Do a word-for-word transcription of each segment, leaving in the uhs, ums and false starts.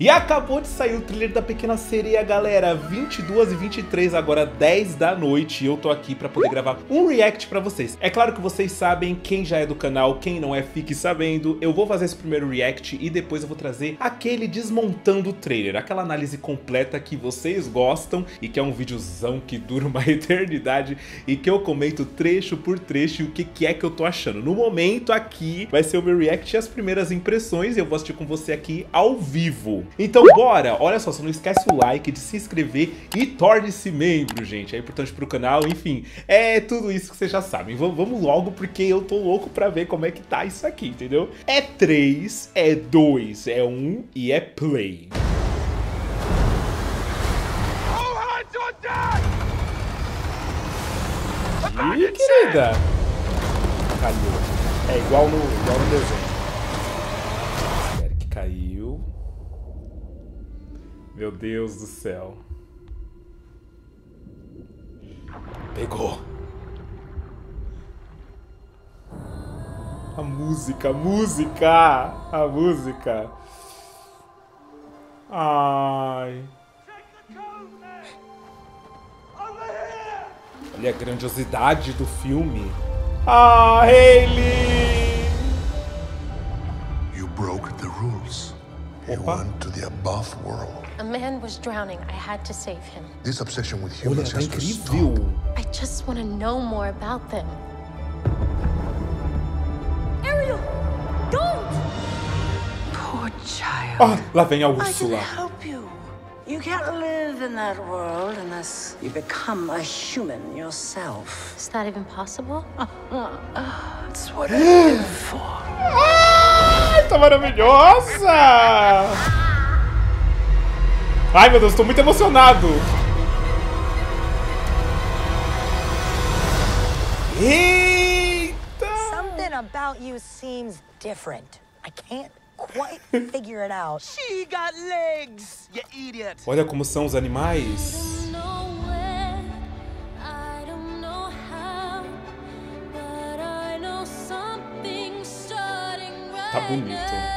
E acabou de sair o trailer da Pequena Sereia, galera, vinte e duas e vinte e três, agora dez da noite, e eu tô aqui pra poder gravar um react pra vocês. É claro que vocês sabem, quem já é do canal, quem não é, fique sabendo. Eu vou fazer esse primeiro react e depois eu vou trazer aquele desmontando o trailer, aquela análise completa que vocês gostam e que é um videozão que dura uma eternidade e que eu comento trecho por trecho e o que, que é que eu tô achando. No momento aqui vai ser o meu react e as primeiras impressões, e eu vou assistir com você aqui ao vivo. Então bora, olha só, só não esquece o like, de se inscrever e torne-se membro, gente, é importante pro canal, enfim, é tudo isso que vocês já sabem. V vamos logo, porque eu tô louco pra ver como é que tá isso aqui, entendeu? É três, é dois, é um e é play. Ih, querida! Caiu. É igual no, igual no desenho. Espera que caiu. Meu Deus do céu. Pegou. A música, a música, a música. Ai. Olha a grandiosidade do filme. Ah, Haley! You broke the rules. You went to the above world. A man was drowning. I had to save him. This obsession with humans has to stop. I just want to know more about them. Ariel, don't! Poor child. Ah, lá vem a Ursula. I can help you. You can't live in that world unless you become a human yourself. Is that even possible? Uh-huh. It's what I live for. Ai, tá maravilhosa! Ai, meu Deus, estou muito emocionado. Eita! Something about you seems different. I can't quite figure it out. She got legs, you idiot. Olha como são os animais. Tá bonito.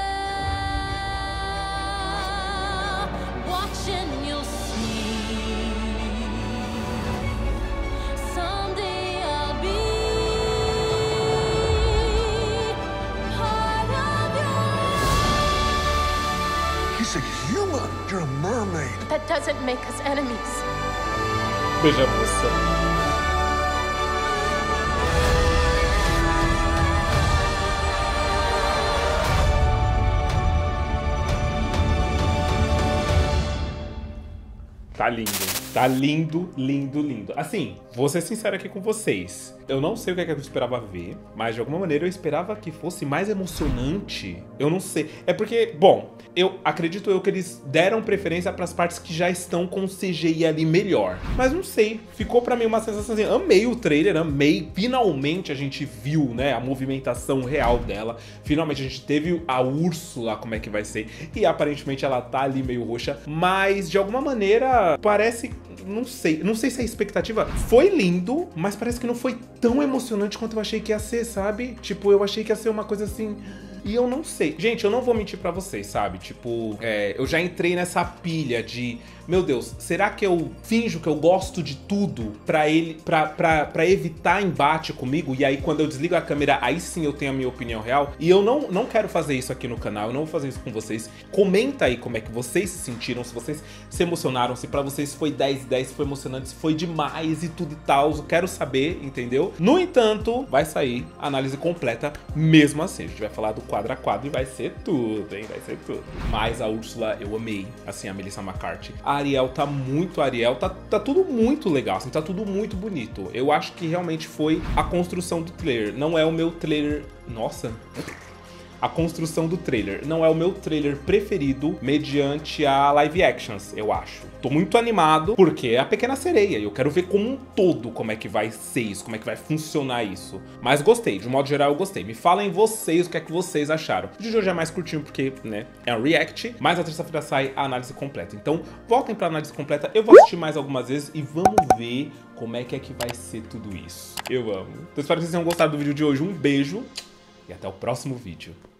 That doesn't make us enemies. Veja você. Tá lindo. Tá lindo, lindo, lindo. Assim, vou ser sincero aqui com vocês. Eu não sei o que é que eu esperava ver, mas de alguma maneira eu esperava que fosse mais emocionante. Eu não sei. É porque, bom, eu acredito eu que eles deram preferência para as partes que já estão com C G I ali melhor. Mas não sei, ficou para mim uma sensação assim. Amei o trailer, amei. Finalmente a gente viu, né, a movimentação real dela. Finalmente a gente teve a Úrsula, como é que vai ser. E aparentemente ela tá ali meio roxa, mas de alguma maneira parece... Não sei, não sei se a expectativa foi lindo, mas parece que não foi tão emocionante quanto eu achei que ia ser, sabe? Tipo, eu achei que ia ser uma coisa assim... E eu não sei. Gente, eu não vou mentir pra vocês, sabe? Tipo, é, eu já entrei nessa pilha de... Meu Deus, será que eu finjo que eu gosto de tudo pra, ele, pra, pra, pra evitar embate comigo? E aí, quando eu desligo a câmera, aí sim eu tenho a minha opinião real. E eu não, não quero fazer isso aqui no canal, eu não vou fazer isso com vocês. Comenta aí como é que vocês se sentiram, se vocês se emocionaram, se pra vocês foi dez dez, se foi emocionante, se foi demais e tudo e tal. Eu quero saber, entendeu? No entanto, vai sair a análise completa mesmo assim. A gente vai falar do quadro a quadro e vai ser tudo, hein? Vai ser tudo. Mas a Ursula eu amei, assim, a Melissa McCarthy. A Ariel tá muito Ariel, tá, tá tudo muito legal, assim, tá tudo muito bonito. Eu acho que realmente foi a construção do trailer. Não é o meu trailer... Nossa... A construção do trailer. Não é o meu trailer preferido mediante a live actions, eu acho. Tô muito animado porque é a Pequena Sereia e eu quero ver como um todo como é que vai ser isso, como é que vai funcionar isso. Mas gostei, de um modo geral eu gostei. Me falem vocês o que é que vocês acharam. O vídeo de hoje é mais curtinho porque, né, é um react, mas na terça-feira sai a análise completa. Então, voltem pra análise completa, eu vou assistir mais algumas vezes e vamos ver como é que é que vai ser tudo isso. Eu amo. Então, espero que vocês tenham gostado do vídeo de hoje. Um beijo e até o próximo vídeo.